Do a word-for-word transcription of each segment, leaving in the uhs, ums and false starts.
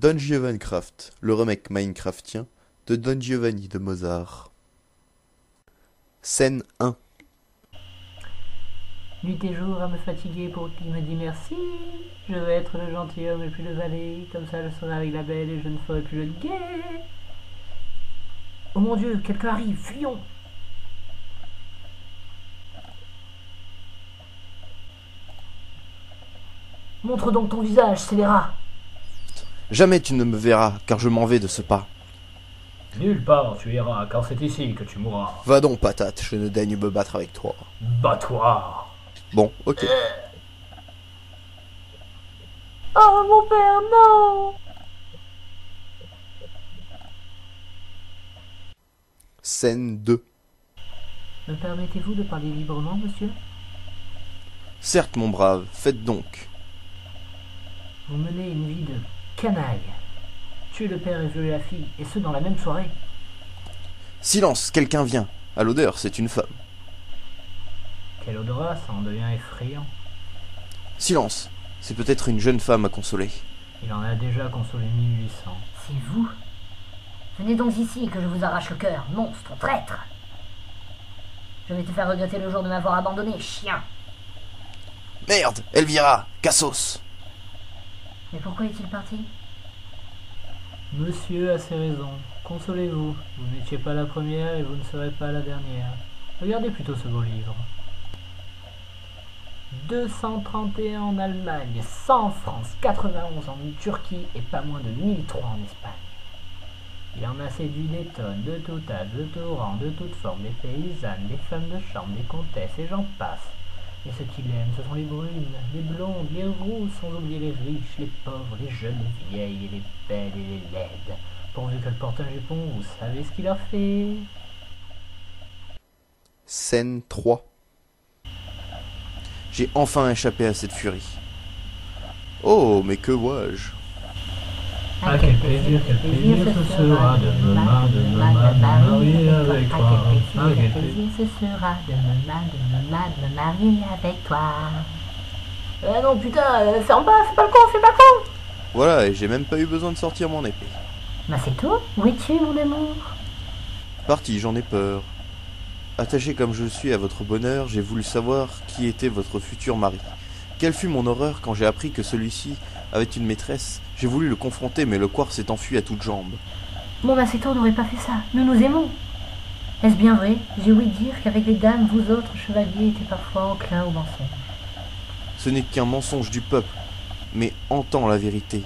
Don Giovanni Craft, le remake minecraftien de Don Giovanni de Mozart. Scène un. Nuit et jour à me fatiguer pour qu'il me dise merci. Je veux être le gentilhomme et puis le valet. Comme ça je serai avec la belle et je ne ferai plus le guet. Oh mon Dieu, quelqu'un arrive, fuyons! Montre donc ton visage, scélérat! Jamais tu ne me verras, car je m'en vais de ce pas. Nulle part tu iras, car c'est ici que tu mourras. Va donc, patate, je ne daigne me battre avec toi. Bat-toi! Bon, ok. Oh mon père, non! Scène deux. Me permettez-vous de parler librement, monsieur? Certes, mon brave, faites donc. Vous menez une vie de canaille. Tuez le père et violez la fille, et ce dans la même soirée. Silence, quelqu'un vient. À l'odeur, c'est une femme. Quel odorat, ça en devient effrayant. Silence, c'est peut-être une jeune femme à consoler. Il en a déjà consolé mille huit cents. C'est vous? Venez donc ici que je vous arrache le cœur, monstre, traître. Je vais te faire regretter le jour de m'avoir abandonné, chien. Merde, Elvira, Cassos. Mais pourquoi est-il parti? Monsieur a ses raisons. Consolez-vous. Vous, vous n'étiez pas la première et vous ne serez pas la dernière. Regardez plutôt ce beau livre. deux cent trente et un en Allemagne, cent en France, quatre-vingt-onze en Turquie et pas moins de mille trois en Espagne. Il en a séduit des tonnes, de tout âge, de tout rang, de toute forme, des paysannes, des femmes de chambre, des comtesses, et j'en passe. Et ce qu'il aime, ce sont les brunes, les blondes, les rousses, sans oublier les riches, les pauvres, les jeunes, les vieilles, et les belles et les laides. Pourvu que le porte un jupon, vous savez ce qu'il a fait. Scène trois. J'ai enfin échappé à cette furie. Oh, mais que vois-je? Ah, quel plaisir, quel plaisir ce sera de me marier avec toi. Ah, quel plaisir ce sera de me marier avec toi. Ah non, putain, ferme pas, fais pas le con, fais pas le con. Voilà, et j'ai même pas eu besoin de sortir mon épée. Masetto, où es-tu, mon amour? Parti, j'en ai peur. Attaché comme je suis à votre bonheur, j'ai voulu savoir qui était votre futur mari. Quelle fut mon horreur quand j'ai appris que celui-ci avait une maîtresse? J'ai voulu le confronter, mais le corps s'est enfui à toutes jambes. Mon Masetto n'aurait pas fait ça. Nous nous aimons. Est-ce bien vrai? J'ai ouï dire qu'avec les dames, vous autres chevaliers étiez parfois enclins au mensonge. Ce n'est qu'un mensonge du peuple, mais entends la vérité.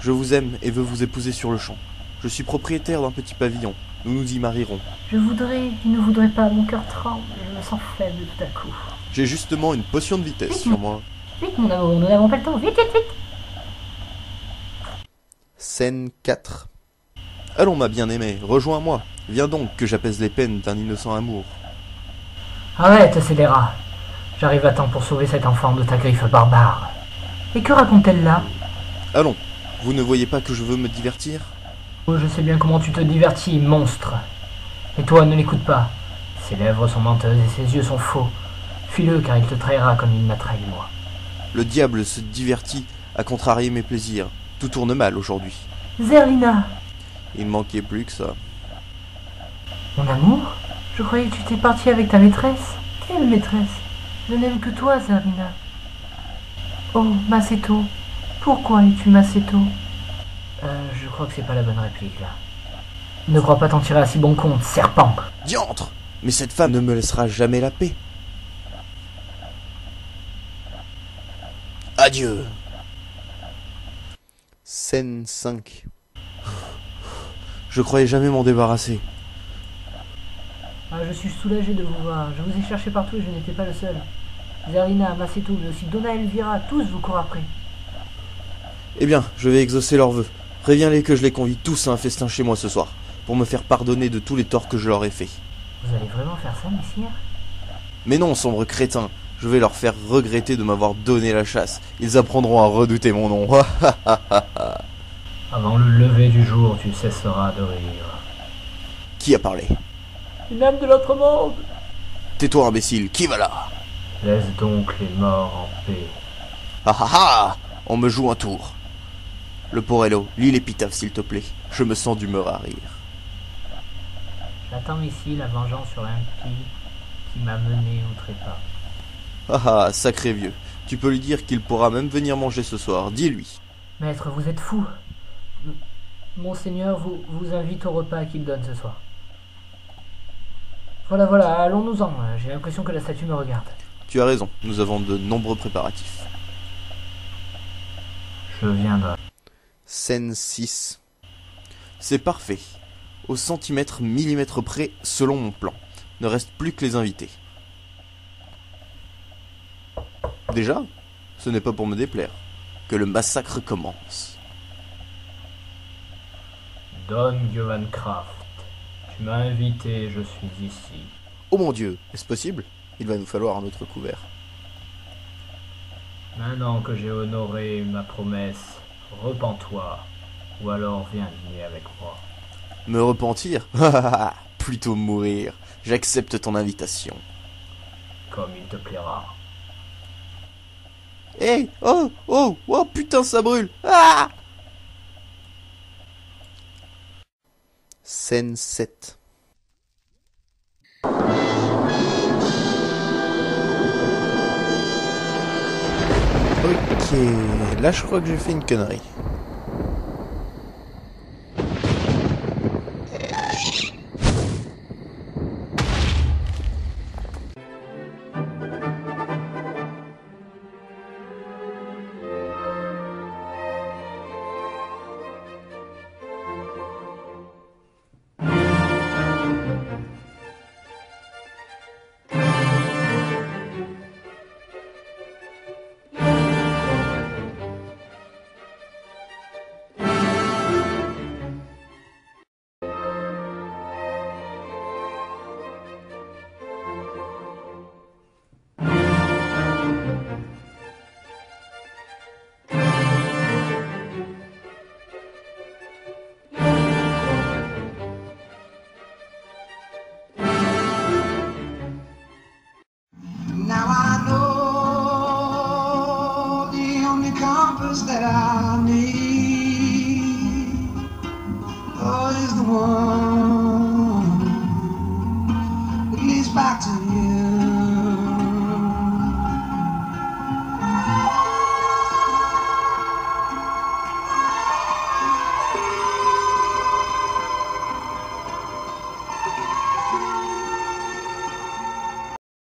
Je vous aime et veux vous épouser sur le champ. Je suis propriétaire d'un petit pavillon. Nous nous y marierons. Je voudrais, je ne voudrais pas. Mon cœur tremble. Je me sens faible tout à coup. J'ai justement une potion de vitesse vite, sur moi. Vite, mon amour, nous n'avons pas le temps. Vite, vite, vite. Scène quatre. Allons, ma bien-aimée, rejoins-moi. Viens donc, que j'apaise les peines d'un innocent amour. Arrête, scélérat. J'arrive à temps pour sauver cet enfant de ta griffe barbare. Et que raconte-t-elle là? Allons, vous ne voyez pas que je veux me divertir? Oh, je sais bien comment tu te divertis, monstre. Et toi, ne l'écoute pas. Ses lèvres sont menteuses et ses yeux sont faux. Fuis-le, car il te trahira comme il m'a trahi moi. Le diable se divertit à contrarier mes plaisirs. Tout tourne mal aujourd'hui. Zerlina! Il manquait plus que ça. Mon amour? Je croyais que tu t'es parti avec ta maîtresse. Quelle maîtresse? Je n'aime que toi, Zerlina. Oh, Masetto. Pourquoi es-tu Masetto? Euh, je crois que c'est pas la bonne réplique, là. Ne crois pas t'en tirer à si bon compte, serpent! Diantre! Mais cette femme ne me laissera jamais la paix. Adieu! Scène cinq. Je croyais jamais m'en débarrasser. Ah, je suis soulagé de vous voir. Je vous ai cherché partout et je n'étais pas le seul. Zerlina, Masetto, mais aussi Donna Elvira, tous vous courent après. Eh bien, je vais exaucer leurs vœux. Préviens-les que je les convie tous à un festin chez moi ce soir, pour me faire pardonner de tous les torts que je leur ai faits. Vous allez vraiment faire ça, messire? Mais non, sombre crétin. Je vais leur faire regretter de m'avoir donné la chasse. Ils apprendront à redouter mon nom. Avant le lever du jour, tu cesseras de rire. Qui a parlé? Une âme de l'autre monde. Tais-toi, imbécile, qui va là? Laisse donc les morts en paix. Ah ah ah! On me joue un tour. Leporello, lis l'épitaphe s'il te plaît. Je me sens d'humeur à rire. J'attends ici la vengeance sur l'impie qui m'a mené au trépas. Ah ah, sacré vieux. Tu peux lui dire qu'il pourra même venir manger ce soir. Dis-lui. Maître, vous êtes fou. Monseigneur vous, vous invite au repas qu'il donne ce soir. Voilà, voilà, allons-nous-en. J'ai l'impression que la statue me regarde. Tu as raison, nous avons de nombreux préparatifs. Je viendrai. Scène six. C'est parfait. Au centimètre, millimètre près, selon mon plan. Ne reste plus que les invités. Déjà, ce n'est pas pour me déplaire, que le massacre commence. Don Giovanni Craft, tu m'as invité, je suis ici. Oh mon Dieu, est-ce possible? Il va nous falloir un autre couvert. Maintenant que j'ai honoré ma promesse, repens-toi, ou alors viens dîner avec moi. Me repentir? Plutôt mourir, j'accepte ton invitation. Comme il te plaira. Eh hey, oh oh oh putain ça brûle. Ah. Scène sept. Ok, là je crois que j'ai fait une connerie. That I need, oh, is the one.